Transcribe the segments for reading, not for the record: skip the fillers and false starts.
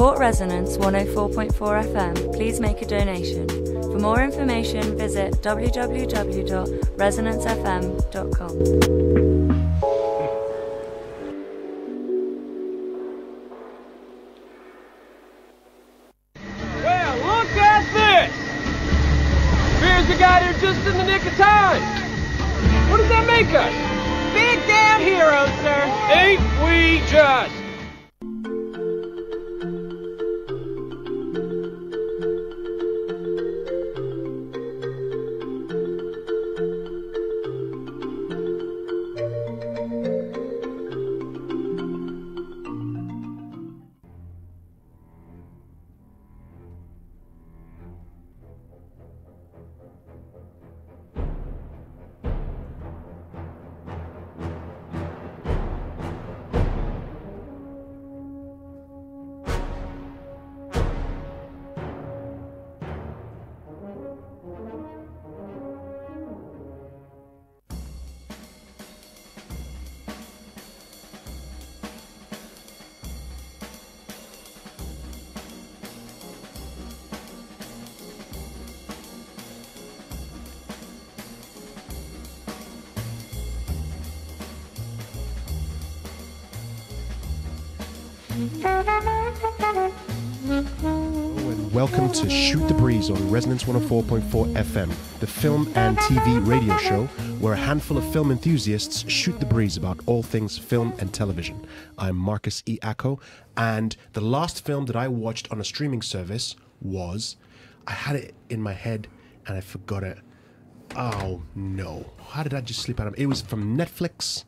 support Resonance 104.4 FM, please make a donation. For more information, visit www.resonancefm.com. Welcome to Shoot the Breeze on Resonance 104.4 FM, the film and TV radio show where a handful of film enthusiasts shoot the breeze about all things film and television. I'm Marcus E. Ako, and the last film that I watched on a streaming service was... I had it in my head and I forgot it. Oh no. How did I just slip out of it? It was from Netflix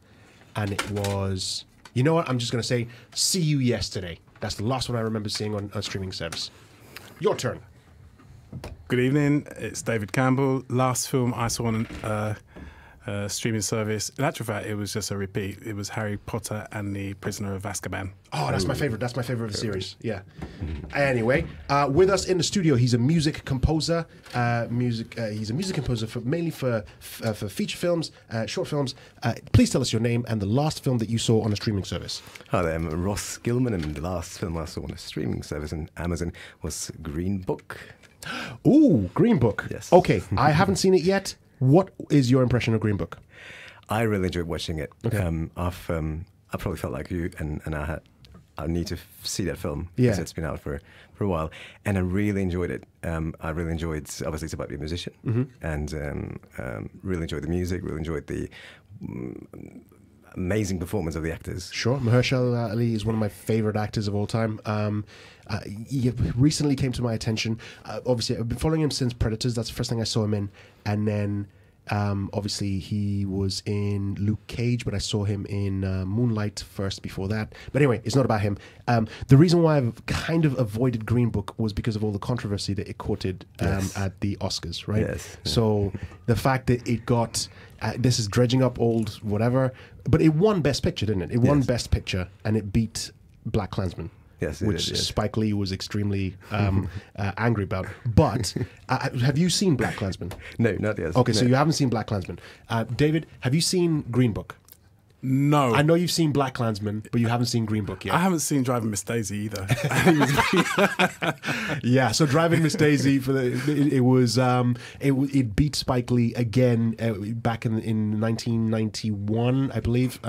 and it was... You know what? I'm just going to say, See You Yesterday. That's the last one I remember seeing on a streaming service. Your turn. Good evening. It's David Campbell. Last film I saw on a streaming service. In actual fact, it was just a repeat. It was Harry Potter and the Prisoner of Azkaban. Oh, that's my favorite. That's my favorite of the series. Yeah. Anyway, with us in the studio, he's a music composer. He's a music composer mainly for feature films, short films. Please tell us your name and the last film that you saw on a streaming service. Hi there, I'm Ros Gilman, and the last film I saw on a streaming service on Amazon was Green Book. Ooh, Green Book. Yes. Okay, I haven't seen it yet. What is your impression of Green Book? I really enjoyed watching it. Okay. I probably felt like you, and I need to see that film because it's been out for a while. And I really enjoyed it. Obviously it's about being a musician, and really enjoyed the music, really enjoyed the amazing performance of the actors. Sure. Mahershala Ali is one of my favorite actors of all time. He recently came to my attention. Obviously, I've been following him since Predators. That's the first thing I saw him in. And then, obviously, he was in Luke Cage, but I saw him in Moonlight first before that. But anyway, it's not about him. The reason why I've kind of avoided Green Book was because of all the controversy that it courted at the Oscars, right? Yes. So the fact that it got... this is dredging up old whatever, but it won Best Picture, didn't it? It won Best Picture, and it beat BlacKkKlansman. Yes, which Spike Lee was extremely angry about. But have you seen BlacKkKlansman? No, not yet. Okay, so you haven't seen BlacKkKlansman. David, have you seen Green Book? No. I know you've seen BlacKkKlansman, but you haven't seen Green Book yet. I haven't seen Driving Miss Daisy either. Yeah, so Driving Miss Daisy, it beat Spike Lee again back in 1991, I believe,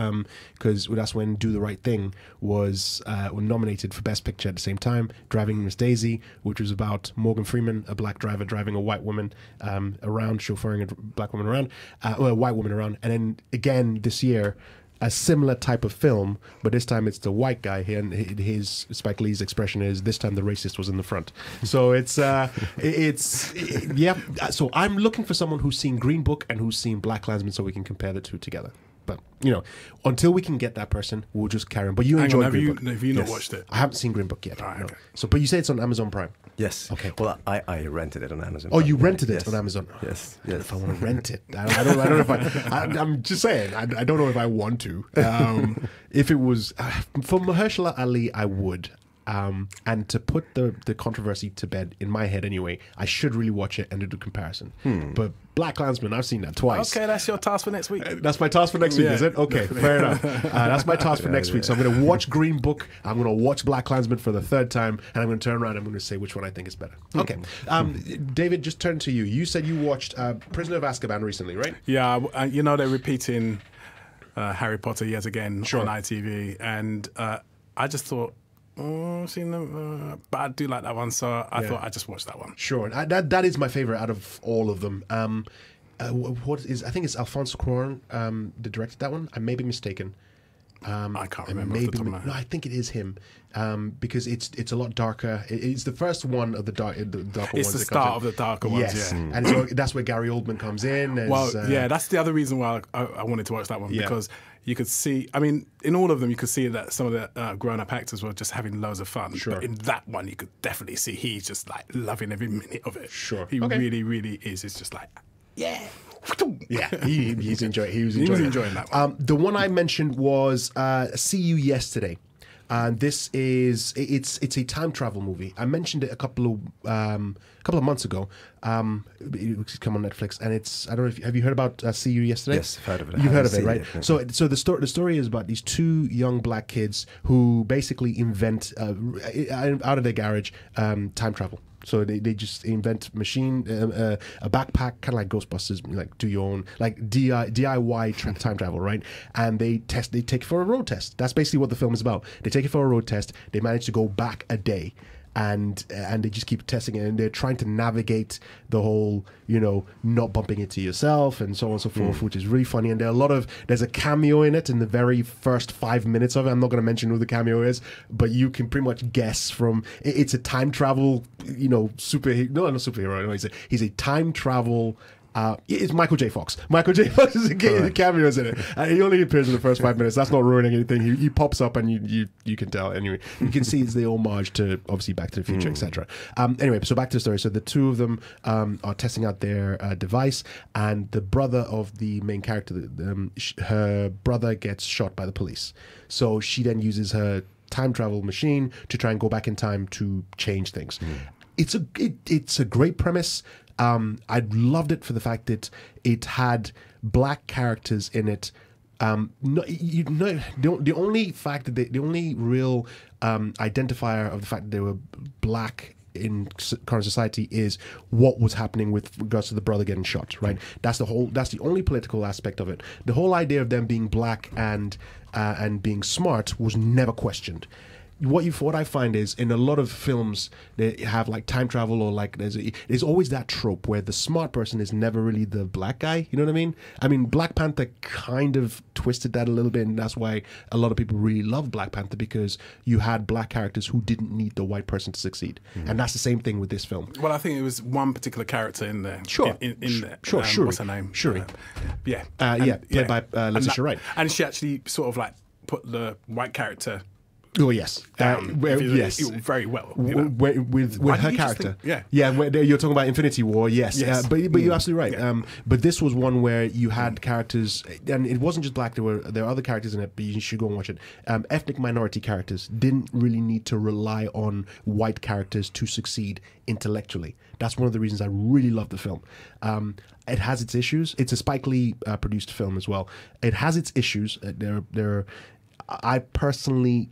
because that's when Do the Right Thing was nominated for Best Picture at the same time. Driving Miss Daisy, which was about Morgan Freeman, a black driver driving a white woman around, chauffeuring a black woman around, a white woman around, and then again this year, a similar type of film, but this time it's the white guy here, and his Spike Lee's expression is, this time the racist was in the front. So yeah. So I'm looking for someone who's seen Green Book and who's seen BlacKkKlansman so we can compare the two together. But, you know, until we can get that person, we'll just carry on. But you enjoyed Green Book. Have you not watched it? I haven't seen Green Book yet. Right, no. Okay. So, but you say it's on Amazon Prime. Yes. Okay. Well, I rented it on Amazon. Oh, Prime. You rented it on Amazon. Yes. I don't know if I want to rent it. I don't know if I'm just saying. I don't know if I want to. If it was for Mahershala Ali, I would. And to put the controversy to bed, in my head anyway, I should really watch it and do the comparison. But BlacKkKlansman, I've seen that twice. Okay, that's your task for next week. That's my task for next week, is it? Okay, fair enough. That's my task for next week. So I'm going to watch Green Book, I'm going to watch BlacKkKlansman for the third time, and I'm going to turn around and I'm going to say which one I think is better. Okay. David, just turn to you. You said you watched Prisoner of Azkaban recently, right? Yeah, you know they're repeating Harry Potter yet again on ITV, and I just thought, oh, I've seen them, but I do like that one, so I thought I'd just watch that one. Sure, and that is my favorite out of all of them. I think it's Alfonso Cuarón that directed that one. I may be mistaken. I can't remember. No, I think it is him, because it's a lot darker. It's the first one of the darker ones. It's the start of the darker ones. Yes, and that's where Gary Oldman comes in. As, well, yeah, that's the other reason why I wanted to watch that one, because you could see. I mean, in all of them, you could see that some of the grown-up actors were just having loads of fun. Sure. But in that one, you could definitely see he's just like loving every minute of it. Sure. He really, really is. It's just like, yeah. Yeah, he's enjoying. He was enjoying that one. The one I mentioned was See You Yesterday, and this is it's a time travel movie. I mentioned it a couple of months ago. It's come on Netflix, and it's have you heard about See You Yesterday? Yes, I've heard of it. You've heard of it, right? It, so the story is about these two young black kids who basically invent out of their garage time travel. So they just invent a backpack, kind of like Ghostbusters, like do your own, like DIY time travel, right? And they take it for a road test. That's basically what the film is about. They take it for a road test. They manage to go back a day, and they just keep testing it, and they're trying to navigate the whole, you know, not bumping into yourself and so on and so forth, which is really funny. And there's a cameo in it in the very first 5 minutes of it. I'm not going to mention who the cameo is, but you can pretty much guess from it's a time travel, you know, he's a time travel. It's Michael J. Fox. Michael J. Fox is a cameo, isn't it? He only appears in the first 5 minutes. That's not ruining anything. He pops up, and you can tell. Anyway, you can see it's the homage to, obviously, Back to the Future, etc. Anyway, so back to the story. So the two of them are testing out their device, and the brother of the main character, her brother gets shot by the police. So she then uses her time travel machine to try and go back in time to change things. It's a great premise. I loved it for the fact that it had black characters in it. The only fact that the only real identifier of the fact that they were black in current society is what was happening with regards to the brother getting shot. Right, that's the only political aspect of it. The whole idea of them being black and being smart was never questioned. What I find is in a lot of films they have like time travel or like there's always that trope where the smart person is never really the black guy. You know what I mean? I mean, Black Panther kind of twisted that a little bit, and that's why a lot of people really love Black Panther, because you had black characters who didn't need the white person to succeed, and that's the same thing with this film. Well, I think it was one particular character in there. Sure, Shuri. What's her name? Shuri. Played by Letitia Wright, and she actually sort of like put the white character. Oh yes, very well. You know? With her character, you're talking about Infinity War, yes. But you're absolutely right. But this was one where you had characters, and it wasn't just black. There were other characters in it, but you should go and watch it. Ethnic minority characters didn't really need to rely on white characters to succeed intellectually. That's one of the reasons I really love the film. It has its issues. It's a Spike Lee produced film as well. It has its issues. I personally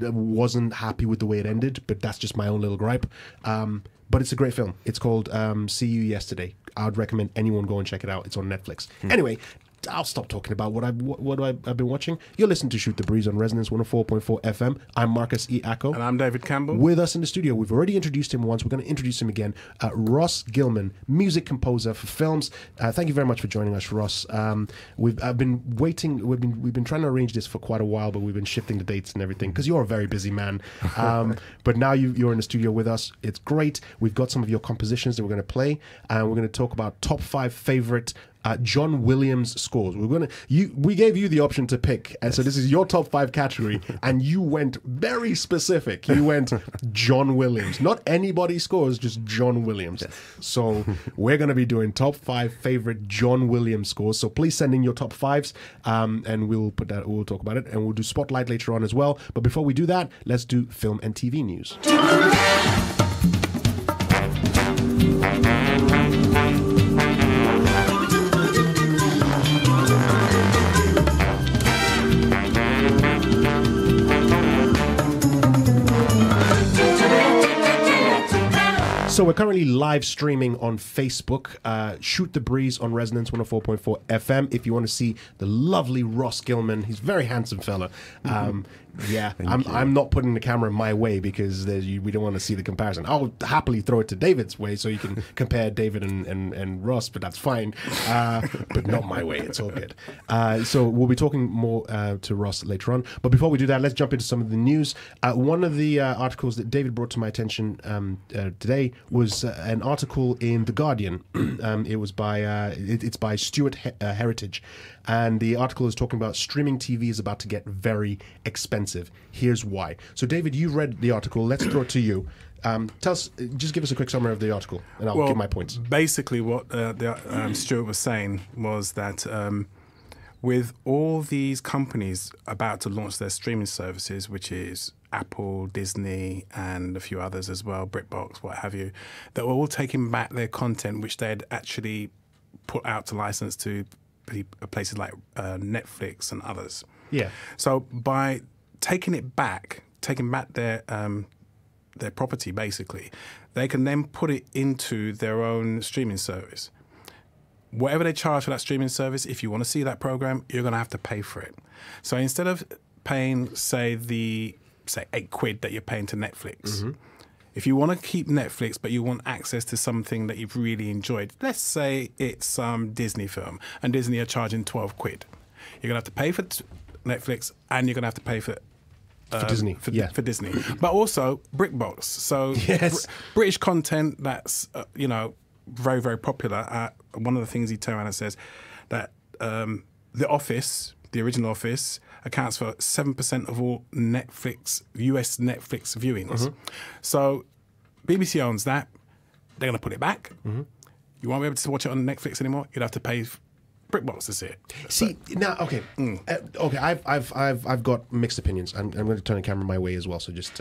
wasn't happy with the way it ended, but that's just my own little gripe. But it's a great film. It's called See You Yesterday. I would recommend anyone go and check it out. It's on Netflix. Anyway, I'll stop talking about what I've been watching. You're listening to Shoot the Breeze on Resonance 104.4 FM. I'm Marcus E. Ako. And I'm David Campbell. With us in the studio, we've already introduced him once. We're going to introduce him again. Ros Gilman, music composer for films. Thank you very much for joining us, Ros. I've been waiting. We've been trying to arrange this for quite a while, but we've been shifting the dates and everything because you're a very busy man. But now you're in the studio with us. It's great. We've got some of your compositions that we're going to play, and we're going to talk about top 5 favorite John Williams scores. We're gonna we gave you the option to pick, and so this is your top five category, and you went very specific. You went John Williams, not anybody scores, just John Williams. Yes. So we're gonna be doing top five favorite John Williams scores. So please send in your top fives, and we'll put that. We'll talk about it, and we'll do Spotlight later on as well. But before we do that, let's do film and TV news. So we're currently live streaming on Facebook. Shoot the Breeze on Resonance 104.4 FM. If you want to see the lovely Ros Gilman, he's a very handsome fella. Yeah, I'm not putting the camera my way because we don't want to see the comparison. I'll happily throw it to David's way so you can compare David and Ros, but that's fine. But not my way. It's all good. So we'll be talking more to Ros later on. But before we do that, let's jump into some of the news. One of the articles that David brought to my attention today was an article in The Guardian. It was by it's by Stuart Heritage, and the article is talking about streaming TV is about to get very expensive. Here's why. So David, you've read the article. Let's throw it to you. Tell us, just give us a quick summary of the article, and I'll give my points. Basically, what Stuart was saying was that with all these companies about to launch their streaming services, which is Apple, Disney, and a few others as well, BritBox, what have you, that were all taking back their content, which they had actually put out to license to places like Netflix and others. Yeah. So by taking it back, taking back their property, basically, they can then put it into their own streaming service. Whatever they charge for that streaming service, if you want to see that program, you're going to have to pay for it. So instead of paying, say, the £8 that you're paying to Netflix. Mm-hmm. If you want to keep Netflix, but you want access to something that you've really enjoyed, let's say it's some Disney film, and Disney are charging £12. You're going to have to pay for Netflix, and you're going to have to pay for Disney, but also BritBox. So yes. British content that's you know, very, very popular. One of the things he turned around and says that The Office, the original Office, accounts for 7% of all Netflix, US Netflix viewings. Mm-hmm. So BBC owns that. They're going to put it back. Mm-hmm. You won't be able to watch it on Netflix anymore. You'll have to pay BritBox to see it. See, but, now, okay. Mm. Okay, I've got mixed opinions. I'm going to turn the camera my way as well. So just,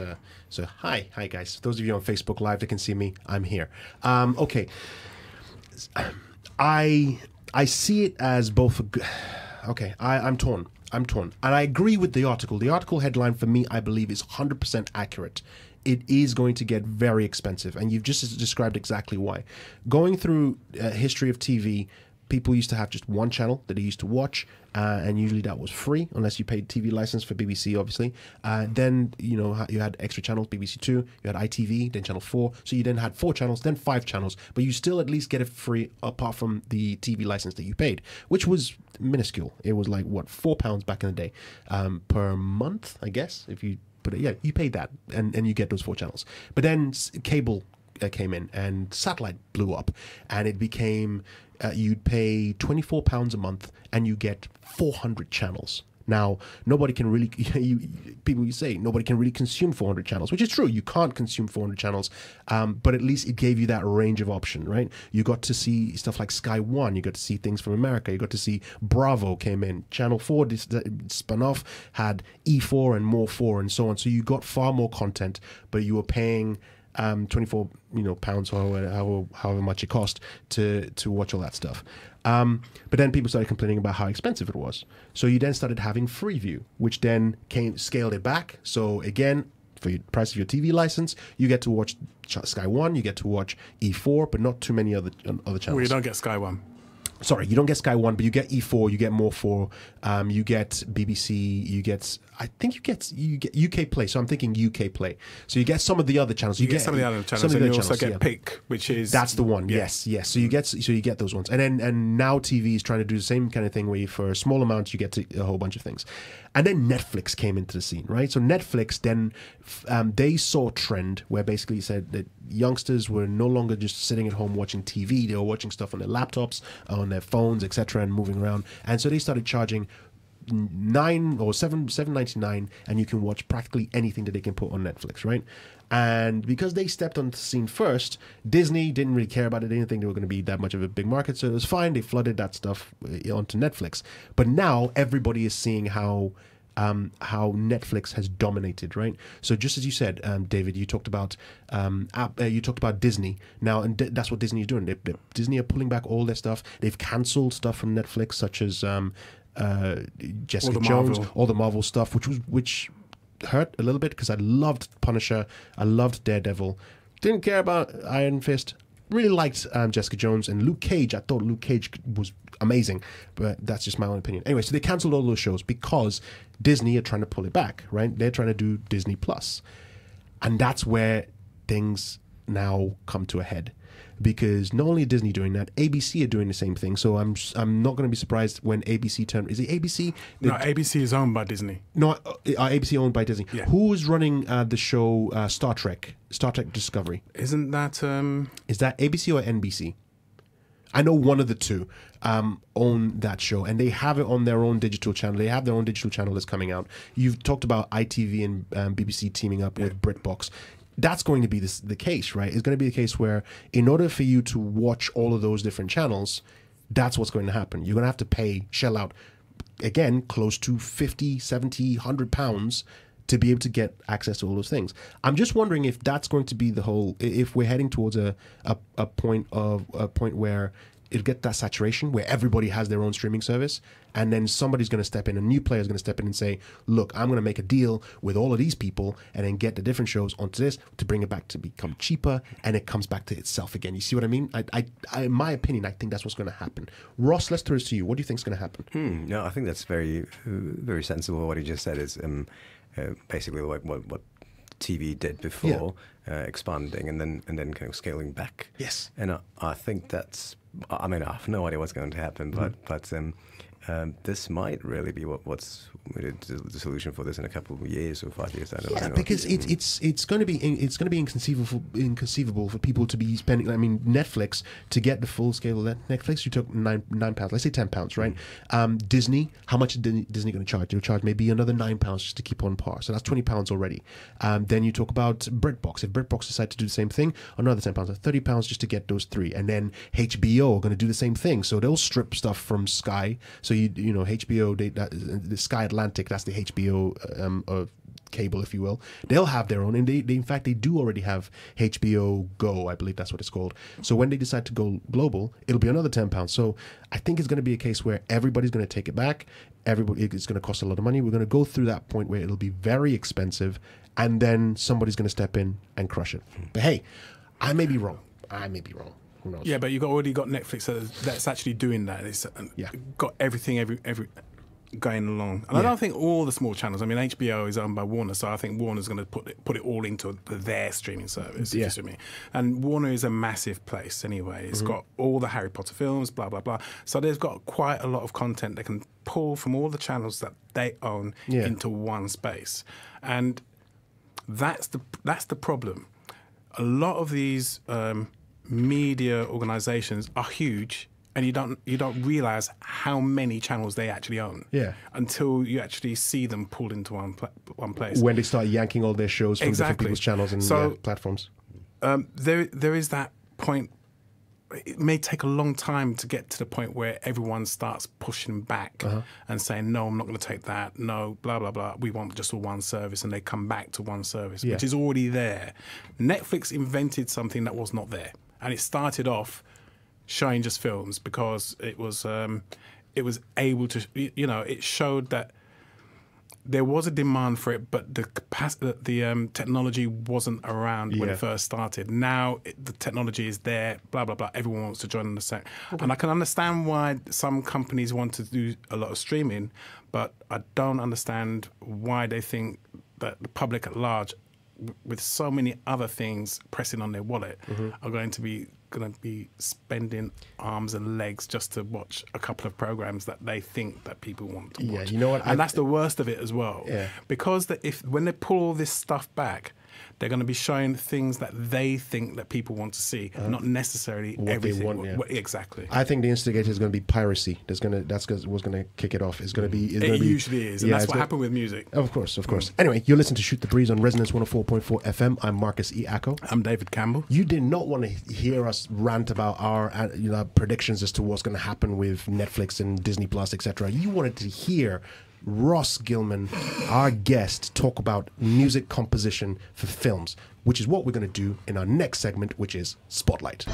so hi guys. Those of you on Facebook Live that can see me, I'm here. Okay. I see it as both, okay, I'm torn. I'm torn. And I agree with the article. The article headline for me, I believe, is 100% accurate. It is going to get very expensive. And you've just described exactly why. Going through a history of TV, people used to have just one channel that they used to watch. And usually that was free, unless you paid TV license for BBC, obviously. Then, you know, you had extra channels, BBC Two, you had ITV, then Channel 4. So you then had 4 channels, then 5 channels. But you still at least get it free, apart from the TV license that you paid, which was minuscule. It was like, what, £4 back in the day per month, I guess, if you put it. Yeah, you paid that, and you get those 4 channels. But then cable came in, and satellite blew up, and it became... you'd pay £24 a month, and you get 400 channels. Now, nobody can really, people say, nobody can really consume 400 channels, which is true. You can't consume 400 channels, but at least it gave you that range of option, right? You got to see stuff like Sky One. You got to see things from America. You got to see Bravo came in. Channel 4 spun off, had E4 and More 4 and so on. So you got far more content, but you were paying... £24, you know, pounds, however much it cost to watch all that stuff. But then people started complaining about how expensive it was. So you then started having Freeview, which then scaled it back. So again, for the price of your TV license, you get to watch Sky One, you get to watch E4, but not too many other channels. Well, you don't get Sky One. Sorry, you don't get Sky One, but you get E4, you get More 4, you get BBC, you get, I think you get UK Play, so I'm thinking UK Play. So you get some of the other channels. You get some of the other channels, and you also get Pick, which is... That's the one, yeah. Yes. So you get those ones. And now TV is trying to do the same kind of thing where you, for a small amount, you get a whole bunch of things. And then Netflix came into the scene, right? So Netflix then, they saw a trend where basically said that youngsters were no longer just sitting at home watching TV, they were watching stuff on their laptops, on their phones, etc., and moving around. And so they started charging $7.99, and you can watch practically anything that they can put on Netflix, right? And because they stepped on the scene first, Disney didn't really care about it. They didn't think they were going to be that much of a big market, so it was fine. They flooded that stuff onto Netflix. But now everybody is seeing how Netflix has dominated, right? So just as you said, David, you talked about Disney now, and that's what Disney is doing. Disney are pulling back all their stuff. They've cancelled stuff from Netflix, such as Jessica Jones, all the Marvel stuff, which hurt a little bit because I loved Punisher, I loved Daredevil, didn't care about Iron Fist, really liked Jessica Jones and Luke Cage. I thought Luke Cage was amazing, but that's just my own opinion. Anyway, so they cancelled all those shows because Disney are trying to pull it back, right? They're trying to do Disney Plus, and that's where things now come to a head. Because not only is Disney doing that, ABC are doing the same thing. So I'm not going to be surprised when ABC turned. Is it ABC? No, ABC is owned by Disney. No, ABC owned by Disney. Yeah. Who is running the show Star Trek Discovery? Isn't that is that ABC or NBC? I know one of the two own that show, and they have it on their own digital channel. They have their own digital channel that's coming out. You've talked about ITV and BBC teaming up with BritBox. That's going to be the case, right? It's going to be the case where in order for you to watch all of those different channels, that's what's going to happen. You're going to have to pay, shell out, again, close to 50, 70, 100 pounds to be able to get access to all those things. I'm just wondering if that's going to be the whole, if we're heading towards a point where it'll get that saturation where everybody has their own streaming service, and then somebody's going to step in, a new player is going to step in and say, look, I'm going to make a deal with all of these people and then get the different shows onto this to bring it back to become cheaper, and it comes back to itself again. You see what I mean? In my opinion, I think that's what's going to happen. Ros, let's turn it to you. What do you think is going to happen? No, I think that's very, very sensible. What he just said is basically what TV did before, expanding and then kind of scaling back. Yes. And I think that's, I mean, I have no idea what's going to happen, but this might really be what's the solution for this in a couple of years or 5 years. I don't know. Because it's going to be inconceivable for people to be spending. I mean, Netflix, to get the full scale of Netflix, you took £9, let's say £10, right? Disney, how much is Disney going to charge? They'll charge maybe another £9 just to keep on par. So that's £20 already. Then you talk about BritBox. If BritBox decides to do the same thing, another £10, or £30 just to get those three. And then HBO are going to do the same thing. So they'll strip stuff from Sky. So you know, HBO, the Sky Atlantic, that's the HBO cable, if you will. They'll have their own, and they in fact they do already have HBO Go, I believe that's what it's called. So when they decide to go global, it'll be another £10. So I think it's going to be a case where everybody's going to take it back. It's going to cost a lot of money. We're going to go through that point where it'll be very expensive, and then somebody's going to step in and crush it. But hey, I may be wrong. I may be wrong. Yeah, but you've already got Netflix that's actually doing that. It's got everything every going along. And I don't think all the small channels, I mean, HBO is owned by Warner, so I think Warner's going to put it all into their streaming service. Yeah. And Warner is a massive place anyway. It's got all the Harry Potter films, blah, blah, blah. So they've got quite a lot of content they can pull from all the channels that they own into one space. And that's the problem. A lot of these media organizations are huge, and you don't realize how many channels they actually own until you actually see them pulled into one place when they start yanking all their shows from different people's channels and platforms. There is that point. It may take a long time to get to the point where everyone starts pushing back and saying, no, I'm not going to take that. No, blah, blah, blah. We want just one service. And they come back to one service, which is already there. Netflix invented something that was not there. And it started off showing just films because it was able to, you know, it showed that there was a demand for it, but the technology wasn't around when it first started. Now the technology is there, blah, blah, blah. Everyone wants to join on the same. And I can understand why some companies want to do a lot of streaming, but I don't understand why they think that the public at large, with so many other things pressing on their wallet, are going to be spending arms and legs just to watch a couple of programs that they think that people want to watch. You know what? And that's the worst of it as well. Because if when they pull all this stuff back, They're going to be showing things that they think that people want to see, not necessarily what everything they want, exactly. I think the instigator is going to be piracy. That's going to what's going to kick it off. It's going to be. It usually is, and that's what happened with music. Of course, of course. Anyway, you listen to Shoot the Breeze on Resonance 104.4 FM. I'm Marcus E. Ako. I'm David Campbell. You did not want to hear us rant about our predictions as to what's going to happen with Netflix and Disney Plus, etc. You wanted to hear Ros Gilman, our guest, talk about music composition for films, which is what we're going to do in our next segment, which is Spotlight.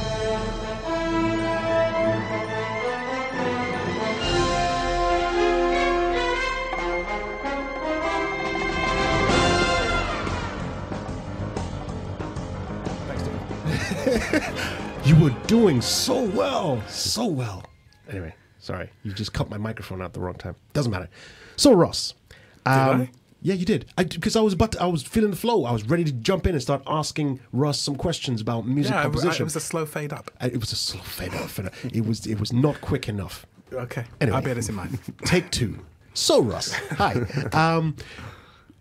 You were doing so well, so well. Anyway, sorry, you just cut my microphone out the wrong time. Doesn't matter. So Ros, did I? Yeah, you did. Because I was feeling the flow. I was ready to jump in and start asking Ros some questions about music composition. It was a slow fade up. It was a slow fade up. It was not quick enough. Okay. Anyway, I'll bear this in mind. Take two. So Ros, hi.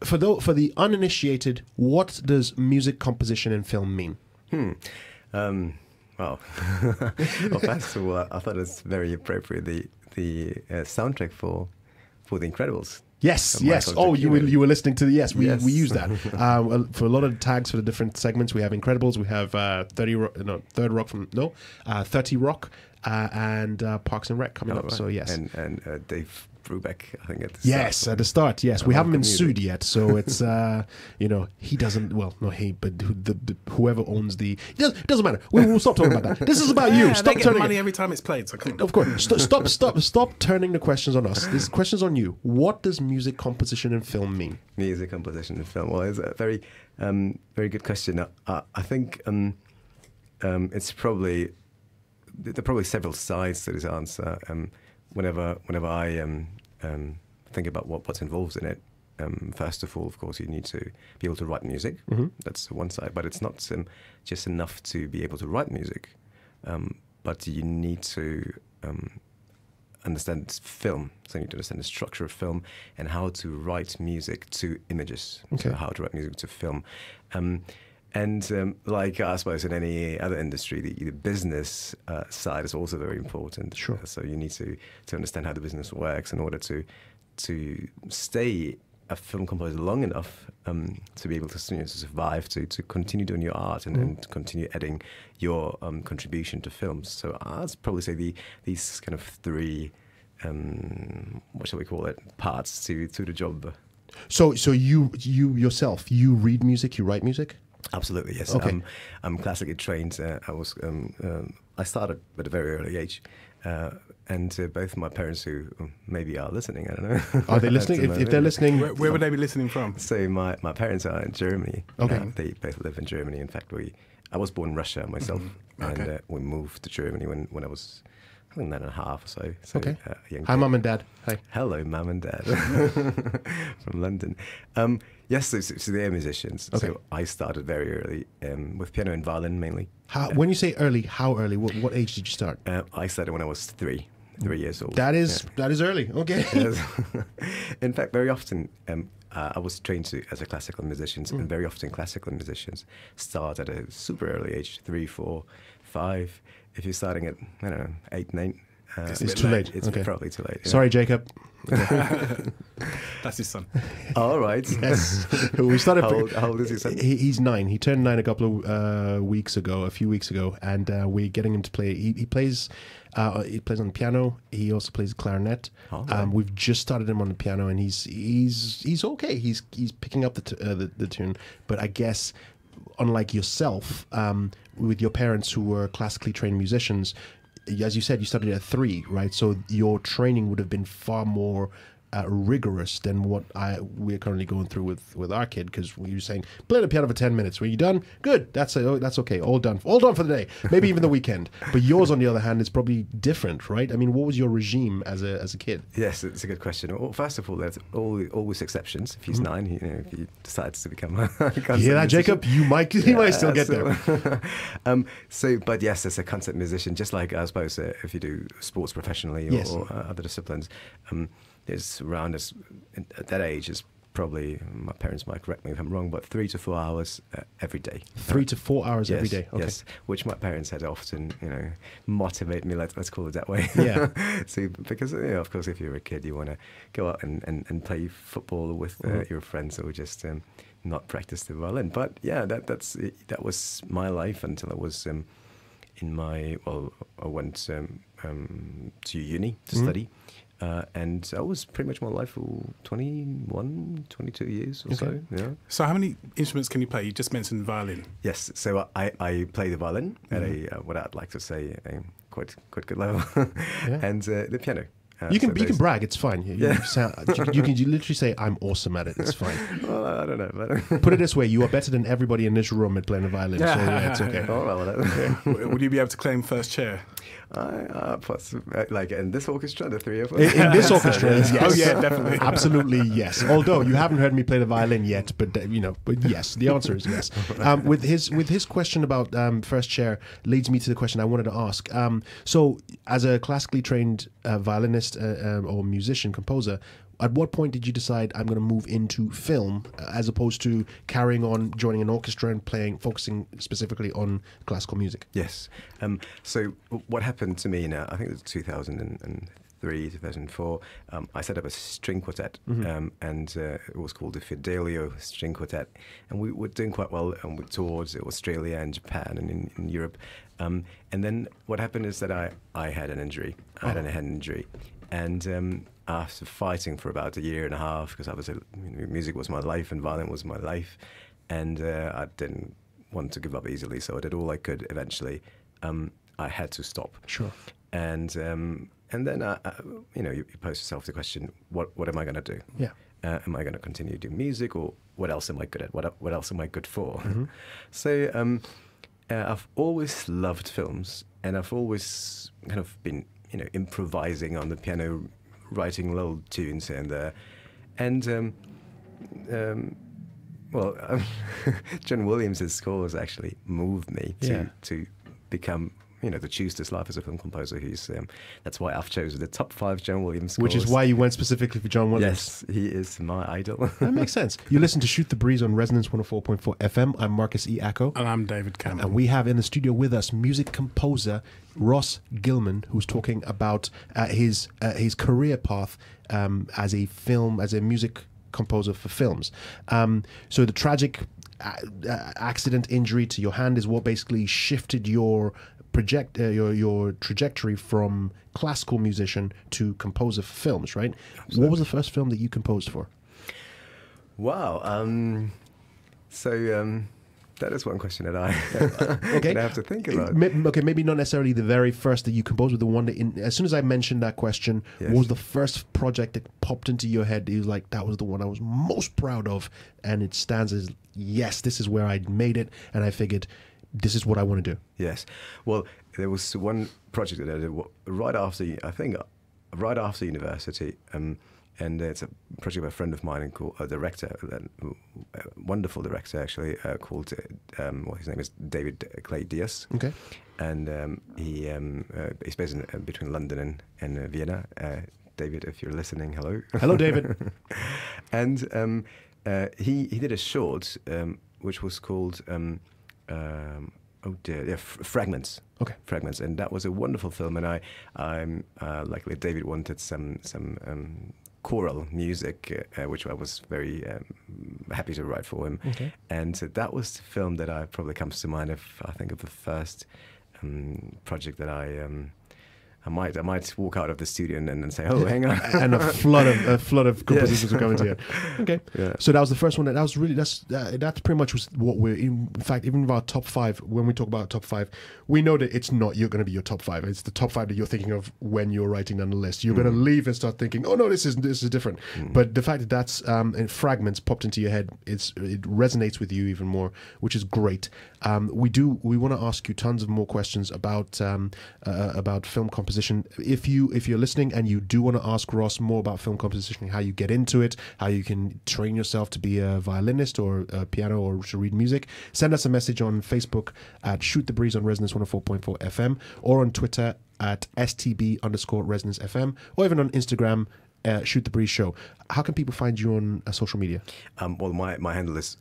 For the uninitiated, what does music composition in film mean? Well, first of all, I thought it was very appropriate the soundtrack for The Incredibles. Yes, yes. Oh, you were listening to the we use that for a lot of tags for the different segments. We have Incredibles, we have 30 Rock, and Parks and Rec coming up. Right. So yes, and Dave Brubeck, I think at the start. Yes, at the start. Yes, we haven't been sued yet, so it's you know, he doesn't. Well, not he, but whoever owns the doesn't matter. We'll stop talking about that. This is about you. Stop turning money every time it's played. So come of course, stop turning the questions on us. This question's on you. What does music composition in film mean? Music composition in film. Well, it's a very very good question. I think it's probably there are probably several sides to this answer. Whenever I think about what's involved in it, first of all, of course, you need to be able to write music. That's one side, but it's not just enough to be able to write music. But you need to understand film, so you need to understand the structure of film and how to write music to images. Okay. So how to write music to film. Like I suppose in any other industry, the business side is also very important. Sure. So you need to understand how the business works in order to stay a film composer long enough to be able to, you know, to survive, to continue doing your art and continue adding your contribution to films. So I'd probably say these kind of three, what shall we call it, parts to the job. So you yourself, you read music, you write music? Absolutely, yes. Okay. I'm classically trained. I started at a very early age, and both my parents, who maybe are listening, I don't know. Are they listening? If they're listening, where would they be listening from? So my parents are in Germany. Okay. They both live in Germany. In fact, I was born in Russia myself, and we moved to Germany when I was, I think, 9 and a half or so. Okay. Hi, Mum and Dad. Hi. Hello, Mum and Dad. From London. Yes, so they're musicians. Okay. So I started very early with piano and violin mainly. When you say early, how early? What age did you start? I started when I was three years old. That is early. Okay. In fact, very often I was trained as a classical musician, and very often classical musicians start at a super early age, 3, 4, 5. If you're starting at, I don't know, 8, 9, it's too late. It's probably too late. Yeah. Sorry, Jacob. That's his son. All right. Yes. We started. How old is his son? He's 9. He turned 9 a couple of weeks ago, a few weeks ago, and we're getting him to play. He plays. He plays on the piano. He also plays clarinet. Oh, right. We've just started him on the piano, and he's okay. He's picking up the tune, but I guess, unlike yourself, with your parents who were classically trained musicians, as you said, you started at 3, right? So your training would have been far more rigorous than what we're currently going through with our kid, because you're saying, play the piano for 10 minutes. Were you done? Good. That's okay. All done for the day. Maybe even the weekend. But yours, on the other hand, is probably different, right? I mean, what was your regime as a kid? Yes, it's a good question. Well, first of all, there's always exceptions. If he's 9, you know, if he decides to become a concert musician, Jacob? You might still get there. But yes, as a concert musician, just like, I suppose, if you do sports professionally or other disciplines, is around us at that age is probably, my parents might correct me if I'm wrong, but 3 to 4 hours every day. 3 to 4 hours every day. Okay. Yes, which my parents had often, you know, motivate me, let's call it that way. Yeah. See, because, you know, of course, if you're a kid, you want to go out and play football with your friends or just not practice the violin. But yeah, that was my life until I was in my, well, I went to uni to study. And I was pretty much my life for 21, 22 years or so. Yeah. So how many instruments can you play? You just mentioned violin. Yes, so I play the violin at a, what I'd like to say, a quite good level. Yeah. And the piano. You can brag, it's fine. You literally say, I'm awesome at it, it's fine. Well, I don't know. But put it this way, you are better than everybody in this room at playing the violin, so yeah, it's okay. Okay. Would you be able to claim first chair? Like in this orchestra, the three of us? In this orchestra, yes. Oh yeah, definitely. Absolutely, yes. Although you haven't heard me play the violin yet, but you know, but yes, the answer is yes. With his question about first chair leads me to the question I wanted to ask. So as a classically trained violinist, or musician, composer, at what point did you decide I'm going to move into film as opposed to carrying on joining an orchestra and playing, focusing specifically on classical music? Yes. So what happened to me now, I think it was 2003, 2004, I set up a string quartet, and it was called the Fidelio String Quartet, and we were doing quite well, and we toured Australia and Japan and in Europe. And then what happened is that I had an injury. I had a head injury. And after fighting for about a year and a half, because obviously music was my life and violin was my life, and I didn't want to give up easily, so I did all I could eventually. I had to stop. Sure. And then, you know, you pose yourself the question, what am I going to do? Yeah. Am I going to continue to do music, or what else am I good at? What else am I good for? So... I've always loved films, and I've always kind of been, you know, improvising on the piano, writing little tunes here and there. And, well, John Williams' scores actually moved me to become... you know, to choose this life as a film composer. Who's that's why I've chosen the top 5 John Williams scores. Which is why you went specifically for John Williams. Yes, he is my idol. That makes sense. You listen to Shoot the Breeze on Resonance 104.4 FM. I'm Marcus E. Ako. And I'm David Campbell. And we have in the studio with us music composer Ros Gilman, who's talking about his career path as a music composer for films. So the tragic accident injury to your hand is what basically shifted your trajectory from classical musician to composer for films, right? Absolutely. What was the first film that you composed for? Wow. That is one question that I have to think about. Okay, maybe not necessarily the very first that you composed, but the one that, as soon as I mentioned that question, what was the first project that popped into your head? It was like, that was the one I was most proud of, and it stands as, yes, this is where I made it, and I figured, this is what I want to do. Yes. Well, there was one project that I did right after, I think, right after university, and it's a project by a friend of mine, called a director, a wonderful director actually, called, well, his name is David Campbell. Okay. And he's based in, between London and Vienna. David, if you're listening, hello. Hello, David. And he did a short, which was called... Fragments. Okay, Fragments, and that was a wonderful film. And I'm luckily David wanted some choral music, which I was very happy to write for him. Okay. And that was the film that I probably comes to mind if I think of the first project that I might walk out of the studio and then say, "Oh, hang on!" And a flood of compositions are coming to you. Okay, so that was the first one. That was really that's pretty much was what we're in fact, even of our top 5. When we talk about top 5, we know that it's not you're going to be your top 5. It's the top 5 that you're thinking of when you're writing down the list. You're going to leave and start thinking, "Oh no, this is different." But the fact that that's in Fragments popped into your head, it resonates with you even more, which is great. We want to ask you tons of more questions about film composition. If you're listening and you do want to ask Ros more about film composition, how you get into it, how you can train yourself to be a violinist or a piano or to read music, send us a message on Facebook at Shoot the Breeze on Resonance 104.4 FM, or on Twitter at STB_Resonance FM, or even on Instagram Shoot the Breeze Show. How can people find you on social media? Well, my handle is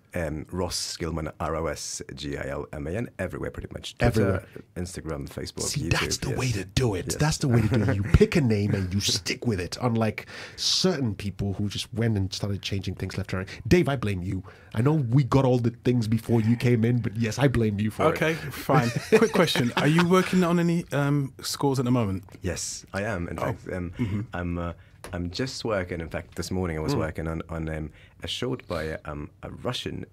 Ros Gilman, ROSGILMAN, everywhere pretty much. Twitter, Instagram, Facebook, YouTube. That's the way to do it. Yes. That's the way to do it. You pick a name and you stick with it, unlike certain people who just went and started changing things left and right. Dave, I blame you. I know we got all the things before you came in, but yes, I blame you for it. Okay, fine. Quick question. Are you working on any scores at the moment? Yes, I am. In fact, I'm just working. In fact, this morning I was working on a short by a Russian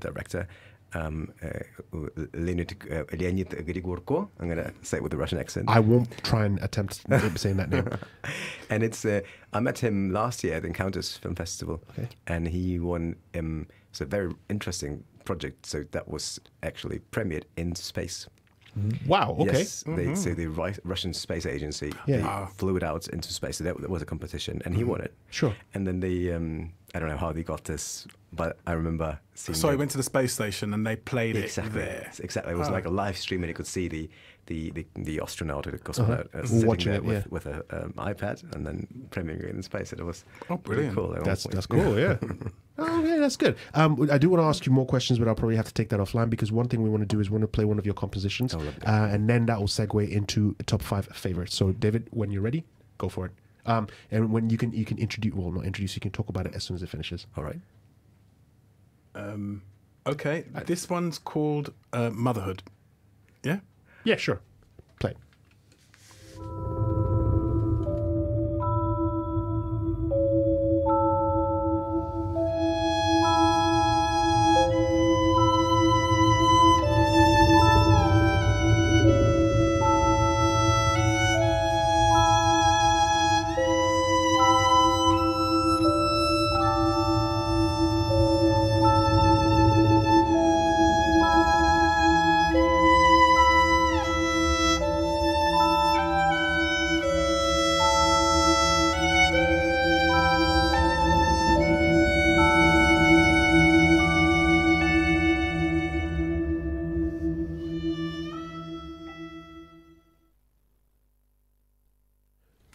director, Leonid Grigorko. I'm going to say it with a Russian accent. I won't try and attempt saying that name. And it's I met him last year at the Encounters Film Festival, and he won. It's a very interesting project. So that was actually premiered in space. Wow, okay. Yes, so the Russian Space Agency flew it out into space. So that was a competition, and he won it. Sure. And then they, I don't know how they got this, but I remember seeing... So he went to the space station and they played it there. Exactly. It was like a live stream, and you could see the astronaut or the cosmonaut sitting there with an iPad and then premiering in space. It was brilliant. Cool. That's cool, Oh, yeah, that's good. I do want to ask you more questions, but I'll probably have to take that offline, because one thing we want to do is we want to play one of your compositions, and then that will segue into top 5 favorites. So, David, when you're ready, go for it. And when you can introduce, well, not introduce, you can talk about it as soon as it finishes. All right. Okay, this one's called Motherhood. Yeah? Yeah, sure. Play.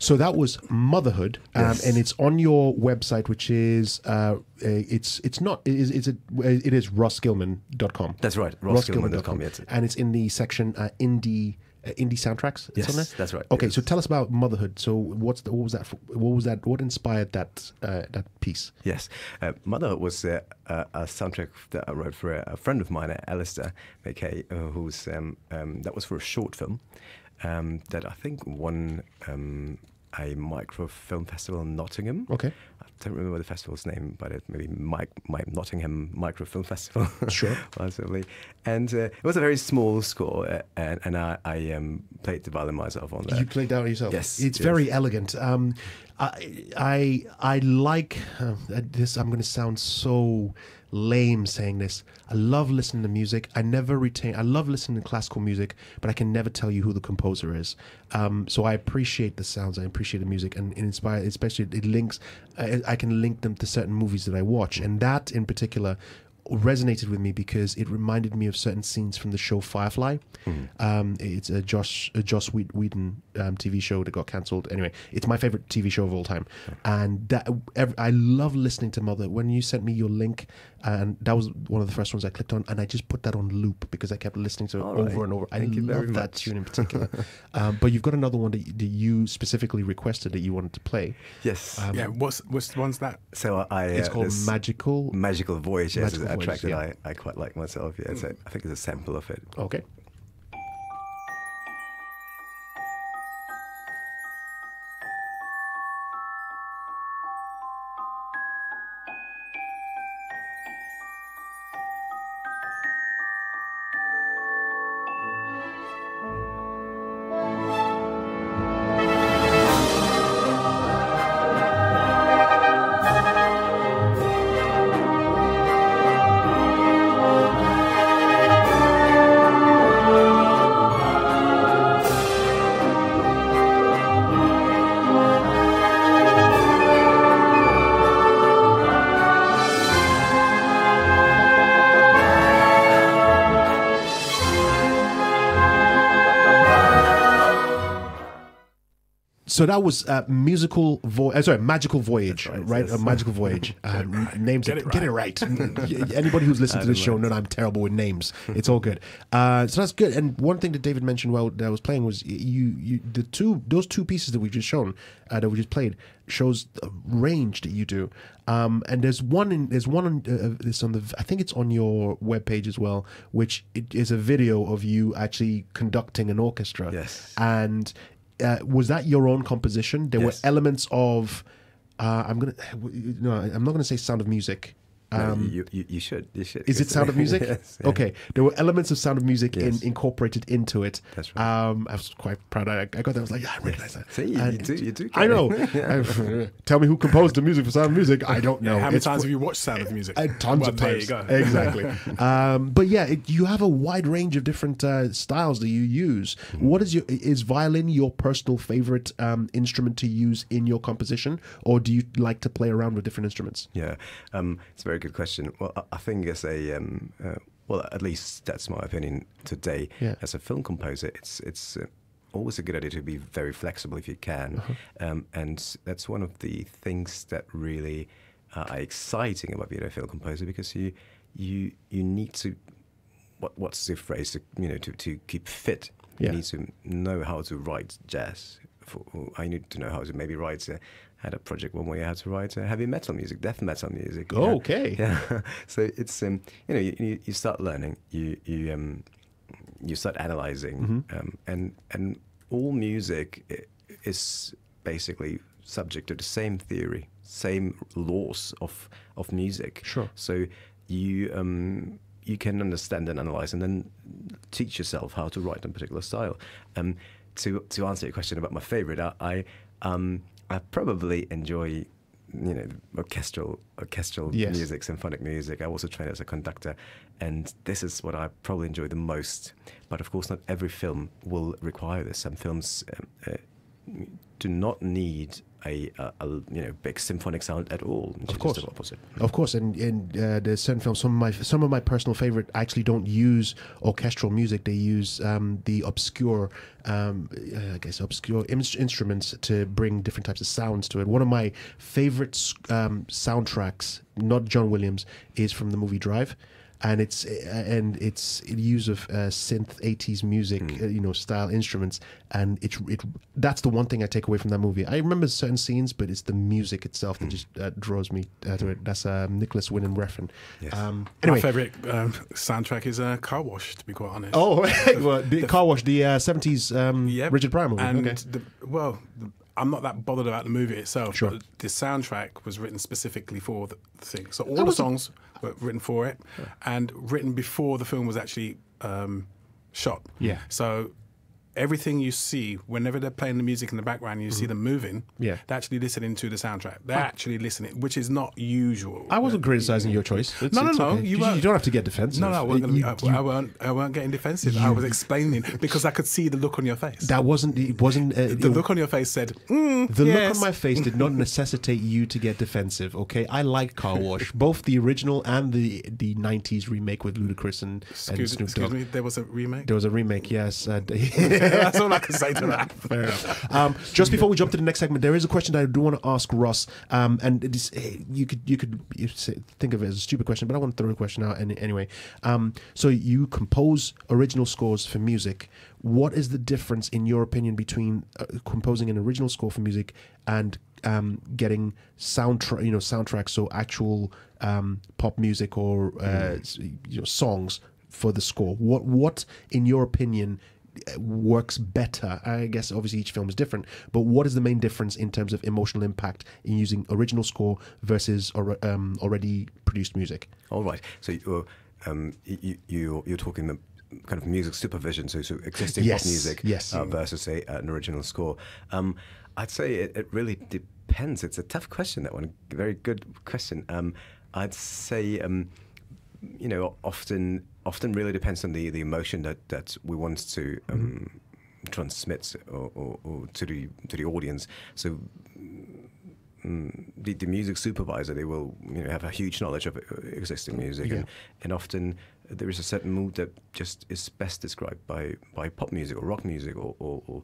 So that was Motherhood, and it's on your website, which is it is rosgilman.com. That's right, rosgilman.com. Yes. And it's in the section indie soundtracks. Yes, on there? That's right. Okay, so tell us about Motherhood. So what was that? What inspired that that piece? Yes, Motherhood was a soundtrack that I wrote for a friend of mine, Alistair McKay, who's that was for a short film that I think won a microfilm festival in Nottingham. Okay. I don't remember the festival's name, but it maybe Nottingham Microfilm Festival. Sure. Possibly. And it was a very small score, and I played the violin myself on that. You played that yourself? Yes. It's very elegant. I like this. I'm going to sound so lame saying this. I love listening to music. I love listening to classical music, but I can never tell you who the composer is. So I appreciate the sounds. I appreciate the music, and inspire. Especially it links. I can link them to certain movies that I watch, and that in particular resonated with me because it reminded me of certain scenes from the show Firefly. It's a Joss Whedon TV show that got cancelled. Anyway, it's my favorite TV show of all time, and that I love listening to Mother. When you sent me your link, and that was one of the first ones I clicked on, and I just put that on loop because I kept listening to it over and over. I love that tune in particular. But you've got another one that you specifically requested that you wanted to play. Yes. Yeah. What's the one's that? So it's called Magical Voyage. Yes, Magical Voyage. Track that I quite like myself. Yeah, so I think it's a sample of it. Okay. So that was Magical Voyage, right? Yes. Magical Voyage. Names. Get it right. Anybody who's listened to this show knows I'm terrible with names. It's all good. So that's good. And one thing that David mentioned while I was playing was those two pieces that we've just shown, that we just played, shows the range that you do. And there's one on the, I think it's on your webpage as well, which is a video of you actually conducting an orchestra. Yes. And was that your own composition? There yes. were elements of I'm not gonna say Sound of Music. No, you should. Is it Sound of Music? Yes, yeah. Okay. There were elements of Sound of Music yes. incorporated into it. That's right. I was quite proud. I got that. I was like, yeah, I recognize that. See, you do. I know. Tell me who composed the music for Sound of Music. I don't know. Yeah, how many times have you watched Sound of Music? Tons of times. There you go. Exactly. But yeah, you have a wide range of different styles that you use. Mm-hmm. What is is violin your personal favorite instrument to use in your composition, or do you like to play around with different instruments? Yeah, it's very good question. Well, I think as a well, at least that's my opinion today. Yeah. As a film composer, it's always a good idea to be very flexible if you can, and that's one of the things that really are exciting about being a film composer, because you need to what's the phrase to keep fit. Yeah. You need to know how to write jazz. I need to know how to maybe write. Had a project one where you had to write heavy metal music, death metal music. Oh, okay. Yeah. So it's you start learning, you start analyzing, mm-hmm. And all music is basically subject to the same theory, same laws of music. Sure. So you can understand and analyze, and then teach yourself how to write in a particular style. To answer your question about my favorite, I probably enjoy, orchestral yes. music, symphonic music. I also trained as a conductor, and this is what I probably enjoy the most. But of course, not every film will require this. Some films do not need a big symphonic sound at all. Of course, Of course, and there's certain films. Some of my personal favorite actually don't use orchestral music. They use the obscure, obscure instruments to bring different types of sounds to it. One of my favorite soundtracks, not John Williams, is from the movie Drive. And it's use of synth 80s music, style instruments, and that's the one thing I take away from that movie. I remember certain scenes, but it's the music itself that just draws me to it. That's Nicholas Winning Refn. Yes. Anyway, my favorite soundtrack is Car Wash, to be quite honest. Oh, well, the Car Wash, the 70s yep. Richard Pryor movie. And okay. I'm not that bothered about the movie itself, sure. but the soundtrack was written specifically for the thing. So all the songs were written for it, and written before the film was actually shot. Yeah. So everything you see, whenever they're playing the music in the background, you see them moving, yeah. they're actually listening to the soundtrack. They're actually listening, which is not usual. I wasn't criticising your choice. No. Okay. You don't have to get defensive. No, I weren't getting defensive. I was explaining because I could see the look on your face. It wasn't... the look on your face said, the yes. look on my face did not necessitate you to get defensive, okay? I like Car Wash, both the original and the 90s remake with Ludacris and Snoop Dogg. Excuse me, there was a remake? There was a remake, yes. That's all I can say to that. Fair enough. Just before we jump to the next segment, there is a question that I do want to ask Ros, and it is, you could think of it as a stupid question, but I want to throw the question out anyway. So you compose original scores for music. What is the difference, in your opinion, between composing an original score for music and getting soundtracks, so actual pop music or songs for the score? What in your opinion works better? I guess obviously each film is different, but what is the main difference in terms of emotional impact in using original score versus already produced music? All right, so you're talking the kind of music supervision, so existing yes. pop music yes. Versus an original score. I'd say it really depends. It's a tough question, that one. Very good question. I'd say often really depends on the emotion that we want to transmit or to the audience. So the music supervisor, they will have a huge knowledge of existing music, yeah. and often there is a certain mood that just is best described by pop music or rock music or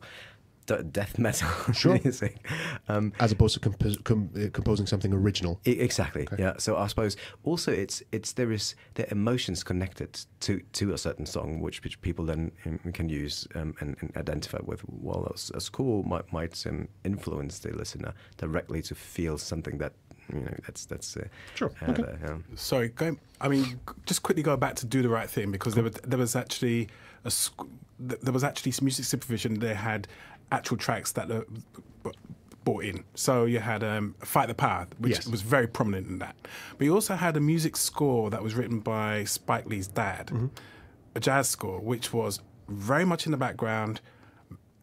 death metal sure. music. As opposed to composing something original. Exactly, okay. Yeah. So I suppose also there are emotions connected to a certain song, which people then can use and identify with. While a score might influence the listener directly to feel something that, you know, that's sure. Okay. Sorry, just quickly go back to Do the Right Thing, because there was actually music supervision. They had actual tracks that were brought in. So you had Fight the Power, which yes. was very prominent in that. But you also had a music score that was written by Spike Lee's dad, mm-hmm. a jazz score, which was very much in the background,